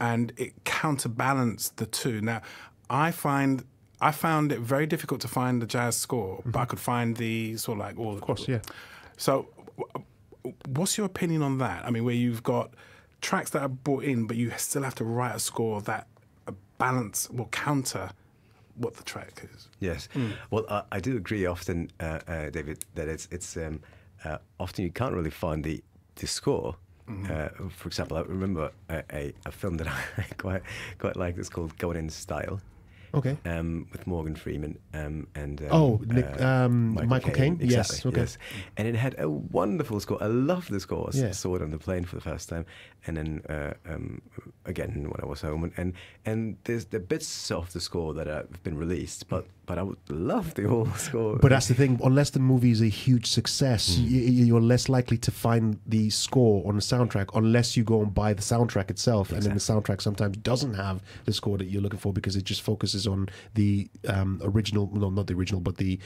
and it counterbalanced the two. Now, I found it very difficult to find the jazz score, mm-hmm. but I could find the sort of like all the... Of course, yeah. So what's your opinion on that? I mean, where you've got tracks that are brought in, but you still have to write a score that balance will counter what the track is. Yes. Mm. Well, I do agree often, David, that it's often you can't really find the score. Mm-hmm. For example, I remember a film that I quite like. It's called Going in Style. Okay. With Morgan Freeman and Michael Caine. Exactly, yes. Okay. Yes. And it had a wonderful score. I loved the score. Yeah. I saw it on the plane for the first time, and then again when I was home. And there's the bits of the score that have been released, but I would love the whole score. But that's the thing. Unless the movie is a huge success, mm. you're less likely to find the score on the soundtrack, unless you go and buy the soundtrack itself. Exactly. And then the soundtrack sometimes doesn't have the score that you're looking for, because it just focuses on the original, no, not the original, but the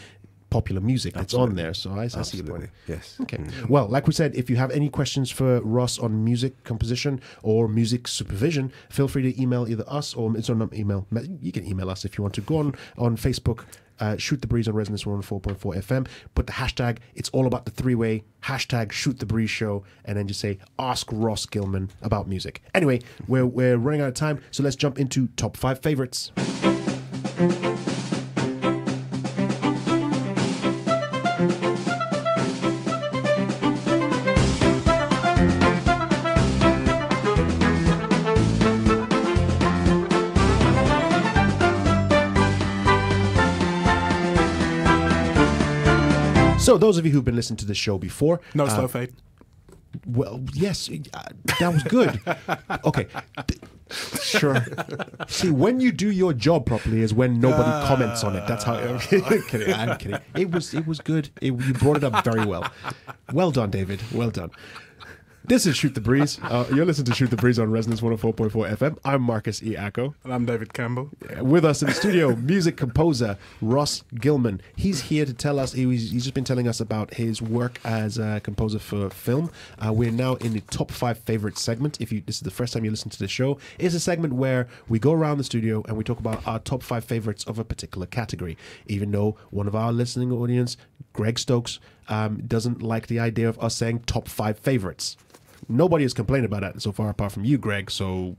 popular music that's Absolutely. On there. So I see your point. Yes. Okay. Mm. Well, like we said, if you have any questions for Ros on music composition or music supervision, feel free to email either us or it's on email. You can email us if you want to. Go on Facebook. Shoot the Breeze on Resonance 104.4 FM. Put the hashtag, it's all about the three-way, hashtag Shoot the Breeze Show, and then just say, ask Ros Gilman about music. Anyway, we're running out of time, so let's jump into top 5 favorites. So those of you who've been listening to this show before... No slow fade. Well, yes, that was good. Okay, sure. See, when you do your job properly is when nobody comments on it. That's how... I'm kidding, I'm kidding. It was good. You brought it up very well. Well done, David. Well done. This is Shoot the Breeze. You're listening to Shoot the Breeze on Resonance 104.4 FM. I'm Marcus E. Ako. And I'm David Campbell. With us in the studio, music composer Ros Gilman. He's here to tell us, he's just been telling us about his work as a composer for film. We're now in the top 5 favorite segment. This is the first time you listen to the show. It's a segment where we go around the studio and we talk about our top 5 favorites of a particular category. Even though one of our listening audience, Greg Stokes, doesn't like the idea of us saying top 5 favorites. Nobody has complained about that so far, apart from you, Greg, so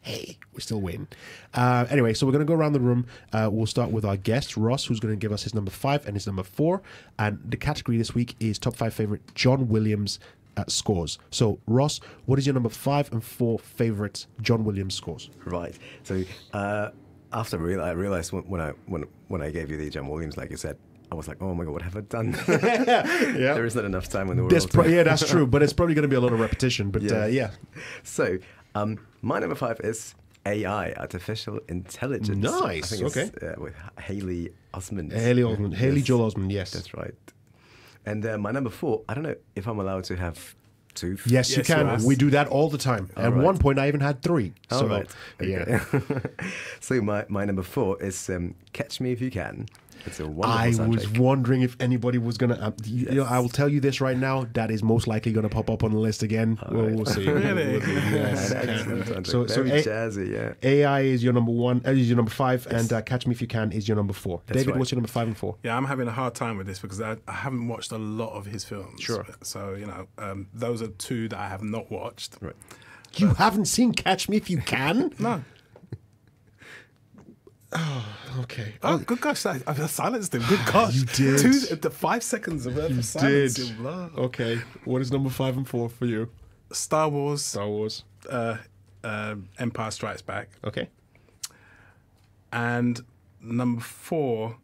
hey, we're still waiting. Anyway, so we're going to go around the room. We'll start with our guest, Ros, who's going to give us his number 5 and his number 4. And the category this week is top 5 favorite John Williams scores. So, Ros, what is your number 5 and 4 favorite John Williams scores? Right. So, after I realized when I gave you the John Williams, like you said, I was like, oh my God, what have I done? Yeah. There isn't enough time in the world. Yeah, that's true, but it's probably going to be a lot of repetition. But yeah. Yeah. So my number 5 is AI, Artificial Intelligence. Nice. I think okay. It's, with Haley Osmond. Haley Osmond. Haley yes. Joel Osmond, yes. That's right. And my number 4, I don't know if I'm allowed to have 2. Yes, you can. Yes. We do that all the time. All At right. one point, I even had 3. All so, right. Yeah. Okay. So my number 4 is Catch Me If You Can. It's a wonderful soundtrack. I was wondering if anybody was going to... Yes. You know, I will tell you this right now, that is most likely going to pop up on the list again. Well, right. We'll see. Really? We'll see. Yes. Yeah, so jazzy, yeah. AI is your number 1, is your number 5, yes. And Catch Me If You Can is your number 4. That's David, right. What's your number 5 and 4? Yeah, I'm having a hard time with this because I haven't watched a lot of his films. Sure. So, you know, those are 2 that I have not watched. Right. You haven't seen Catch Me If You Can? No. Oh, okay. Oh, good gosh! I silenced him. Good gosh! You did. 5 seconds of earth silence. You did. Okay. What is number 5 and 4 for you? Star Wars. Empire Strikes Back. Okay. And number 4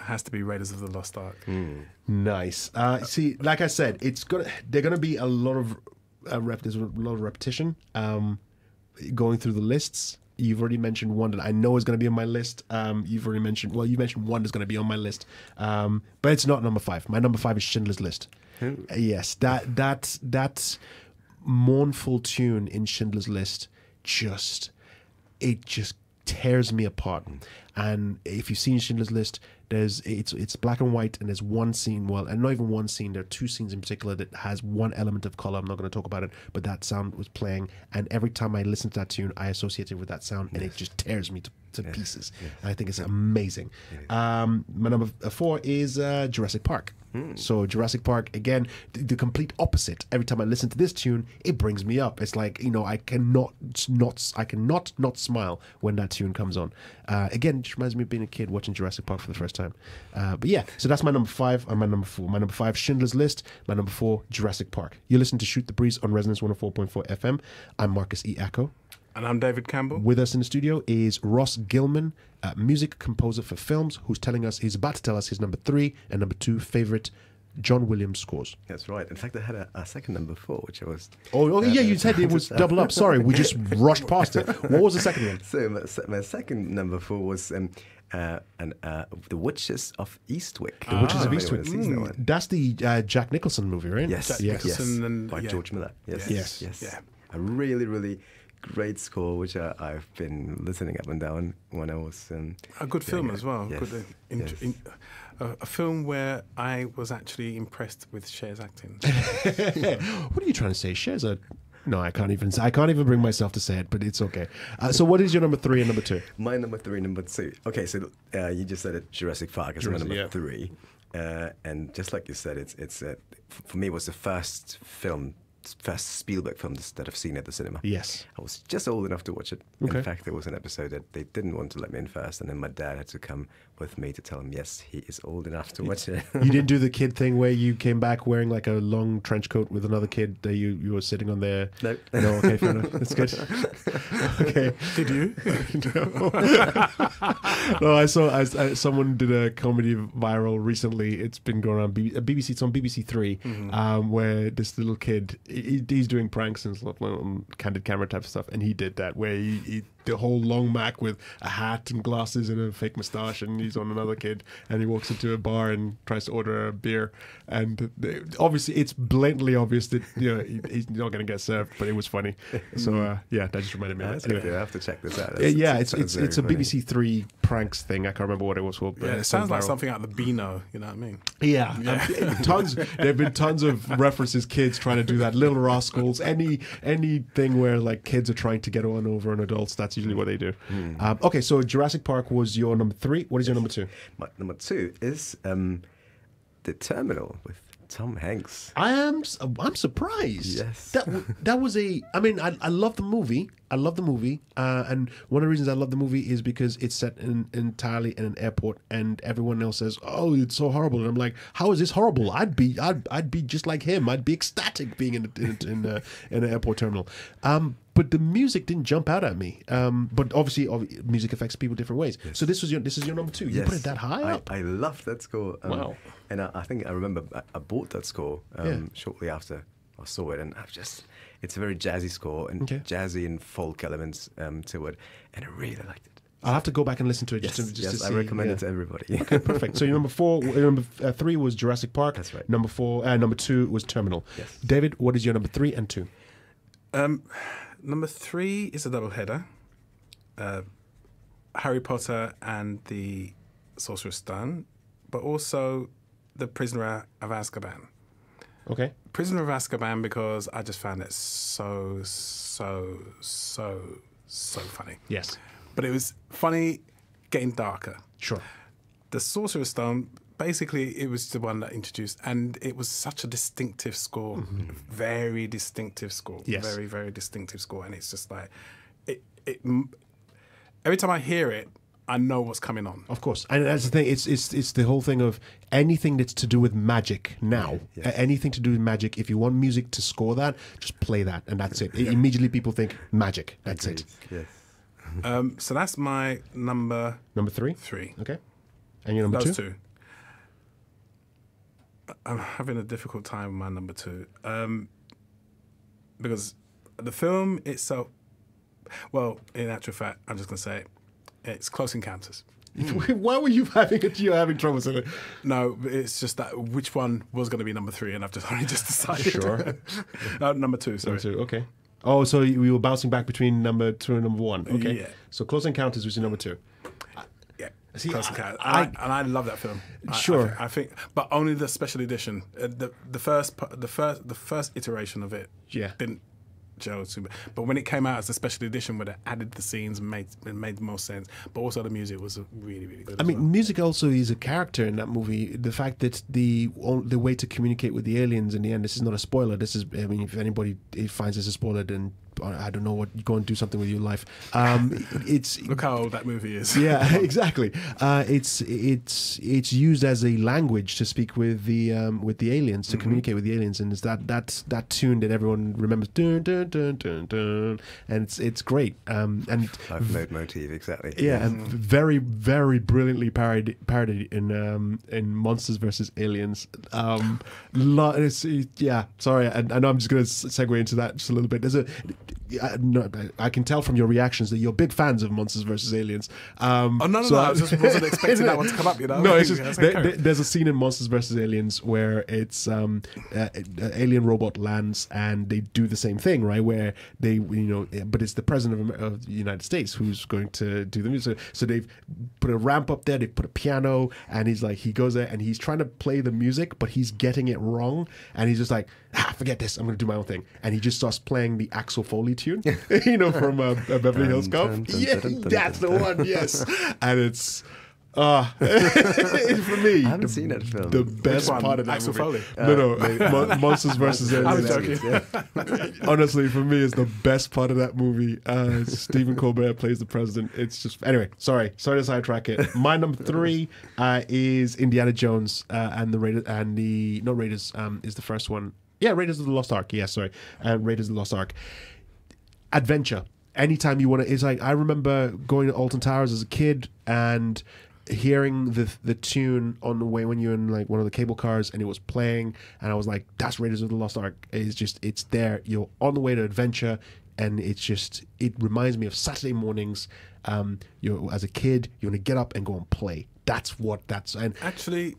has to be Raiders of the Lost Ark. Mm. Nice. See, like I said, it's gonna they're gonna be a lot of repetition going through the lists. You've already mentioned one that I know is going to be on my list. You've already mentioned, well, you mentioned one that's going to be on my list, but it's not number 5. My number 5 is Schindler's List. Ooh. Yes, that mournful tune in Schindler's List just tears me apart. And if you've seen Schindler's List, it's black and white, and there's one scene, well, and not even one scene, there are 2 scenes in particular that has one element of color. I'm not going to talk about it, but that sound was playing, and every time I listen to that tune, I associate it with that sound, and it just tears me to pieces. Yes. And I think it's amazing. Yes. My number 4 is Jurassic Park. Mm. So Jurassic Park, again, the complete opposite. Every time I listen to this tune, it brings me up. It's like, you know, I cannot not smile when that tune comes on. Again, it just reminds me of being a kid watching Jurassic Park for the first time. But yeah, so that's my number 5 and my number 4. My number 5, Schindler's List. My number 4, Jurassic Park. You listen to Shoot the Breeze on Resonance 104.4 FM. I'm Marcus E. Ako. And I'm David Campbell. With us in the studio is Ros Gilman, a music composer for films, who's telling us, he's about to tell us his number 3 and number 2 favorite John Williams scores. That's right. In fact, I had a second number 4, which I was... Oh yeah, you said it was double up. Sorry, we just rushed past it. What was the second one? So my second number 4 was... The Witches of Eastwick. The Witches of Eastwick. That that's the Jack Nicholson movie, right? Yes. Jack Nicholson. And, by George Miller. Yes. A really, really great score, which I've been listening up and down when I was... a good film as well. Yes. Good, a film where I was actually impressed with Cher's acting. What are you trying to say? Cher's a... No, I can't even bring myself to say it, but it's okay. So what is your number 3 and number 2? My number 3, number 2. Okay, so you just said it, Jurassic Park is my number 3. And just like you said, it's for me, it was the first Spielberg film that I've seen at the cinema. Yes. I was just old enough to watch it. Okay. In fact, there was an episode that they didn't want to let me in first, and then my dad had to come with me to tell him, yes, he is old enough to watch it. You didn't do the kid thing where you came back wearing like a long trench coat with another kid that you were sitting on there? No. No, okay, fair enough. That's good. Okay. Did you? No. No, I saw someone did a comedy viral recently. It's been going around BBC. It's on BBC 3, where this little kid... He's doing pranks and stuff, candid camera type of stuff, and he did that where he the whole long Mac with a hat and glasses and a fake moustache, and he's on another kid, and he walks into a bar and tries to order a beer, and obviously it's blatantly obvious that, you know, he's not going to get served, but it was funny. So yeah, that just reminded me of it. Anyway. I have to check this out. It's a BBC 3 pranks thing. I can't remember what it was called. But yeah, it sounds like something out of the Beano. You know what I mean? Yeah. Tons. There have been tons of references. Kids trying to do that. Little Rascals. Anything where like kids are trying to get on over an adult. That's usually what they do. Mm. Okay, so Jurassic Park was your number 3. What is your number 2? My number 2 is The Terminal with Tom Hanks. I'm surprised. Yes, that was a... I mean, I love the movie. I love the movie, and one of the reasons I love the movie is because it's set entirely in an airport, and everyone else says, "Oh, it's so horrible," and I'm like, "How is this horrible? I'd be just like him. I'd be ecstatic being in an airport terminal." But the music didn't jump out at me. But obviously, music affects people different ways. Yes. So this is your number 2. You put it that high up. I loved that score. Wow! And I think I remember I bought that score shortly after I saw it, and I've just... It's a very jazzy score, and jazzy and folk elements to it, and I really liked it. I'll have to go back and listen to it. I recommend it to everybody. Okay, perfect. So your number 4, number 3 was Jurassic Park. That's right. Number 2 was Terminal. Yes. David, what is your number 3 and 2? Number 3 is a double header: Harry Potter and the Sorcerer's Stone, but also The Prisoner of Azkaban. Okay. Prisoner of Azkaban, because I just found it so funny. Yes. But it was funny getting darker. Sure. The Sorcerer's Stone, basically, it was the one that introduced, and it was such a distinctive score. Mm-hmm. Very distinctive score. Yes. Very, very distinctive score. And it's just like, every time I hear it, I know what's coming on. Of course. And that's the thing, it's the whole thing of anything that's to do with magic now. Yes. Anything to do with magic, if you want music to score that, just play that and that's it. Yeah. Immediately people think magic, that's it. Yes. So that's my number... Number three? Three. Okay. And your number two? Those two. I'm having a difficult time with my number two. Because the film itself... Well, in actual fact, I'm just going to say it. It's Close Encounters. Why were you having trouble with it? No, it's just that which one was going to be number three, and I've just decided. Sure. Number two, sorry. Number two, okay. Oh, so we were bouncing back between number two and number one. Okay. Yeah. So Close Encounters was your number two. Yeah. See, Close Encounters. And I love that film. Sure. I think, but only the special edition. The first iteration of it. Yeah. Didn't. But when it came out as a special edition, where they added the scenes and made more sense, but also the music was really, really good. I mean, music also is a character in that movie. The fact that the way to communicate with the aliens in the end, this is not a spoiler. This is, I mean, if anybody finds this a spoiler, then I don't know what you go and do something with your life. It's look how old that movie is. Yeah, exactly. It's used as a language to speak with the aliens, to communicate with the aliens, and it's that tune that everyone remembers. Dun, dun, dun, dun, dun. And it's great. And leitmotif, exactly. Yeah, and very, very brilliantly parodied in Monsters vs. Aliens. Yeah, sorry, I know I'm just going to segue into that just a little bit. There's a I can tell from your reactions that you're big fans of Monsters vs. Aliens. No, I just wasn't expecting that one to come up, you know? No, it's just, there's a scene in Monsters vs. Aliens where it's an alien robot lands and they do the same thing, right? Where they, you know, but it's the president of the United States who's going to do the music. So they've put a ramp up there, they put a piano, and he's like, he goes there and he's trying to play the music, but he's getting it wrong. And he's just like, forget this, I'm going to do my own thing. And he just starts playing the Axel Foley tune, you know, from Beverly Hills Cop. Yeah, that's the one, yes. And it's, for me, I haven't seen that film. The best part of that Axel Foley. No, Monsters vs. Aliens. I'm joking. Honestly, for me, it's the best part of that movie. Stephen Colbert plays the president. It's just, anyway, sorry to sidetrack it. My number three is Indiana Jones and the Raiders, not Raiders, is the first one. Yeah, Raiders of the Lost Ark. Yeah, sorry. Raiders of the Lost Ark. Adventure. Anytime you want to. It's like, I remember going to Alton Towers as a kid and hearing the tune on the way when you're in like one of the cable cars and it was playing and I was like, that's Raiders of the Lost Ark. It's just, it's there. You're on the way to adventure and it's just, it reminds me of Saturday mornings. As a kid, you want to get up and go and play. And actually...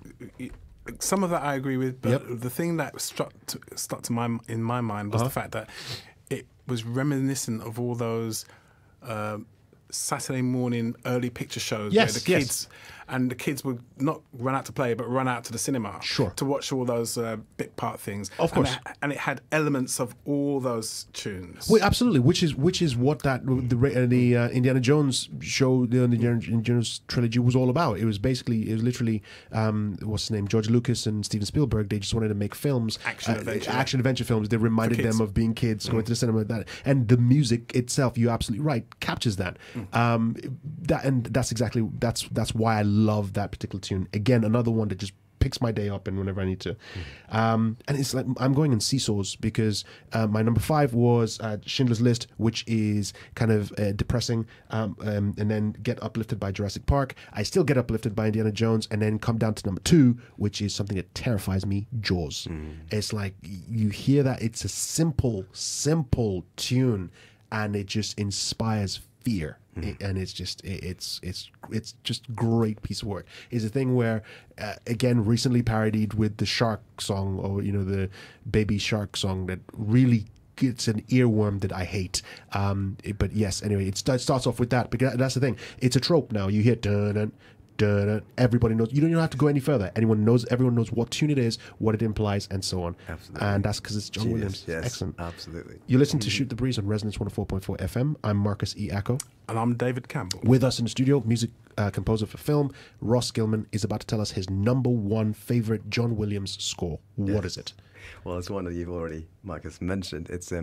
Some of that I agree with, but the thing that stuck in my mind was the fact that it was reminiscent of all those Saturday morning early picture shows where the kids and the kids would not run out to play, but run out to the cinema to watch all those bit part things. Of course, and it had elements of all those tunes. Well, absolutely, which is what that the Indiana Jones show, the Indiana Jones trilogy was all about. It was basically, it was literally what's his name, George Lucas and Steven Spielberg. They just wanted to make films, action adventure films. They reminded them of being kids, going to the cinema, that, and the music itself. You're absolutely right, captures that. That's why I love that particular tune. Again, another one that just picks my day up and whenever I need to. And it's like, I'm going in seesaws because my number five was Schindler's List, which is kind of depressing, and then get uplifted by Jurassic Park. I still get uplifted by Indiana Jones, and then come down to number two, which is something that terrifies me, Jaws. It's like, you hear that, it's a simple tune, and it just inspires fear. And it's just it's just great piece of work. It's a thing where again, recently parodied with the shark song, or you know, the baby shark song, that really gets an earworm that I hate. But yes, anyway, it starts off with that, because that's the thing. It's a trope now. You hear dun dun dun dun. Everybody knows. You don't have to go any further. Everyone knows what tune it is, what it implies, and so on. Absolutely. And that's because it's John Williams. Yes, excellent. Absolutely. You listen to Shoot the Breeze on Resonance 104.4 FM. I'm Marcus E. Ako. And I'm David Campbell. With us in the studio, music composer for film, Ros Gilman is about to tell us his number one favorite John Williams score. What is it? Well, it's one that you've already, Marcus, mentioned. It's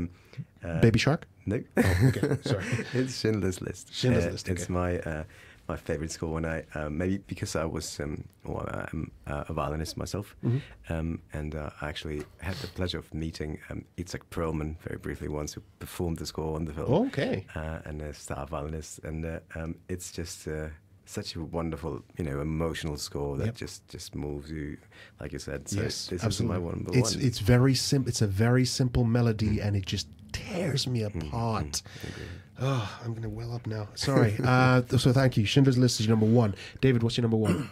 Baby Shark? No. Oh, okay. Sorry. It's Schindler's List. Schindler's List, okay. It's my my favourite score when I maybe because I was a violinist myself, and I actually had the pleasure of meeting Itzhak Perlman very briefly once, who performed the score on the film. Okay, and a star violinist, and it's just such a wonderful, emotional score that just moves you, like you said. So yes, this absolutely. Is my one. It's very simple. It's a very simple melody, and it just tears me apart. Oh, I'm going to well up now. Sorry. So thank you. Schindler's List is your number one. David, what's your number one?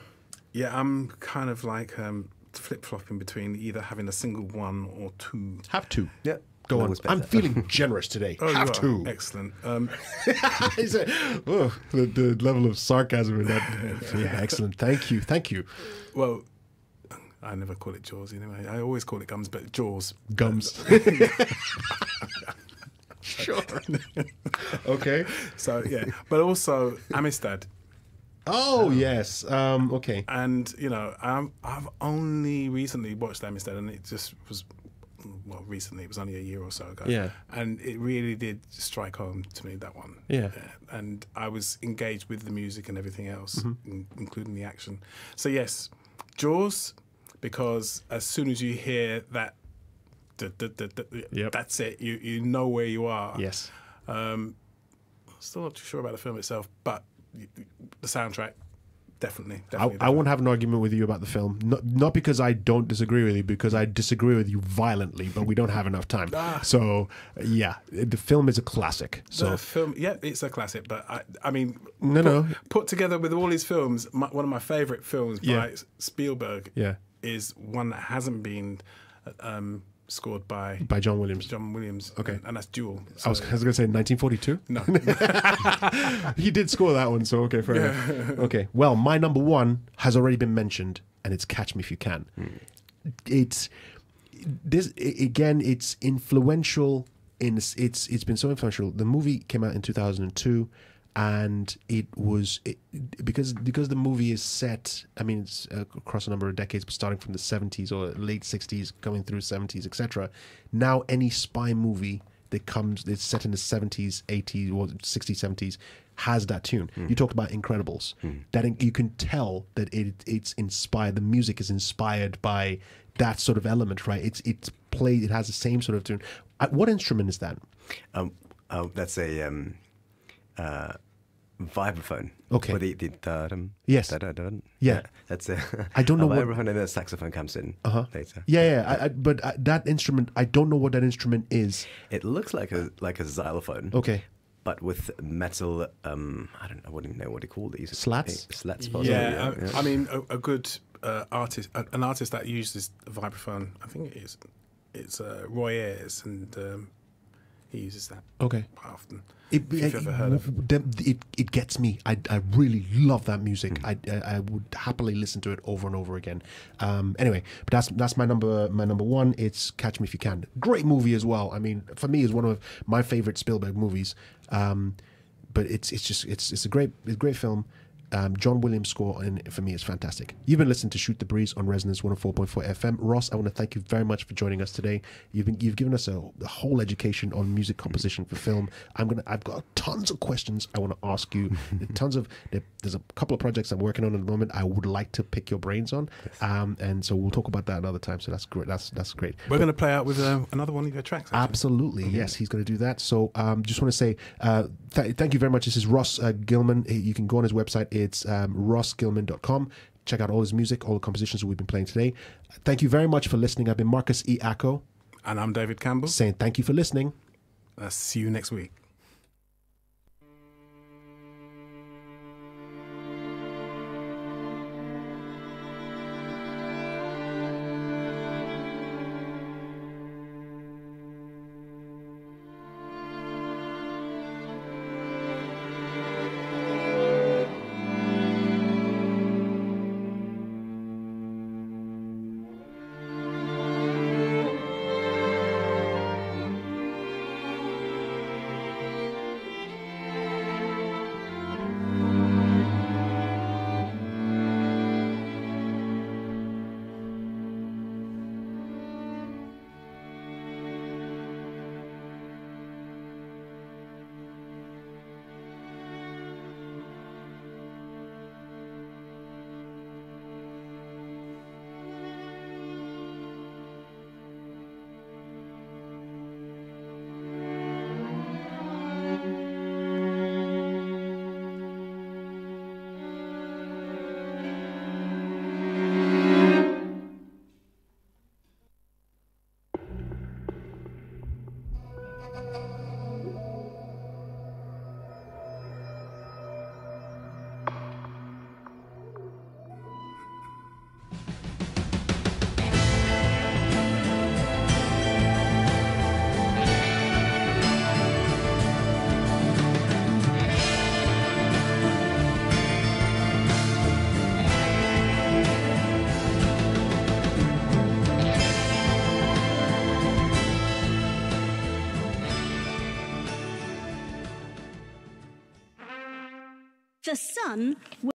Yeah, I'm kind of like flip-flopping between either having a single one or two. Have two. Yeah. Go on. I'm feeling generous today. Oh, have two. Excellent. The level of sarcasm in that. Yeah, excellent. Thank you. Thank you. Well, I never call it Jaws anyway. I always call it Gums, but Jaws. Gums. Sure. Okay. So yeah, but also Amistad. Oh yes. Okay. And I've only recently watched Amistad, and it just was, well, recently it was only a year or so ago. Yeah. And it really did strike home to me, that one. Yeah. And I was engaged with the music and everything else, including the action. So yes, Jaws, because as soon as you hear that. That's it. You know where you are. Yes. Still not too sure about the film itself, but the soundtrack, definitely. I won't have an argument with you about the film. Not because I don't disagree with you, because I disagree with you violently. But we don't have enough time. So yeah, the film is a classic. So the film, yeah, it's a classic. But I mean, put together with all his films, one of my favorite films by Spielberg is one that hasn't been. Scored by John Williams. John Williams. Okay, and that's Duel. So. I was going to say 1942. No, he did score that one. So okay, fair enough. Okay, well, my number one has already been mentioned, and it's Catch Me If You Can. It's this again. It's influential. It's been so influential. The movie came out in 2002, and it was because the movie is set. I mean, it's across a number of decades, but starting from the 70s or late 60s, coming through 70s, etc. Now, any spy movie that comes, that's set in the 70s, 80s, or 60s, 70s, has that tune. You talked about Incredibles. That you can tell that it's inspired. The music is inspired by that sort of element, right? It's played. It has the same sort of tune. What instrument is that? That's a. Vibraphone. Okay. But yes. Yeah. That's it. I don't know what vibraphone and the saxophone comes in later. But that instrument, I don't know what that instrument is. It looks like a xylophone. Okay. But with metal, I wouldn't even know what they call these. Slats. Slats. Possibly. Yeah. I mean, a good artist, an artist that uses a vibraphone. I think it is. It's Roy Ayers, and he uses that. Okay. Quite often. It gets me. I really love that music. I would happily listen to it over and over again. Anyway, but that's my number one. It's Catch Me If You Can. Great movie as well. I mean, for me, it's one of my favorite Spielberg movies. But it's a great film. John Williams' score, and for me, it's fantastic. You've been listening to Shoot the Breeze on Resonance 104.4 FM. Ros, I want to thank you very much for joining us today. You've given us a whole education on music composition for film. I've got tons of questions I want to ask you. There's a couple of projects I'm working on at the moment. I would like to pick your brains on, and so we'll talk about that another time. So that's great. That's great. We're going to play out with another one of your tracks. Actually. Absolutely, yes, he's going to do that. So just want to say thank you very much. This is Ros Gilman. You can go on his website. It's rosgilman.com. Check out all his music, all the compositions we've been playing today. Thank you very much for listening. I've been Marcus E. Ako. And I'm David Campbell. Saying thank you for listening. I'll see you next week. son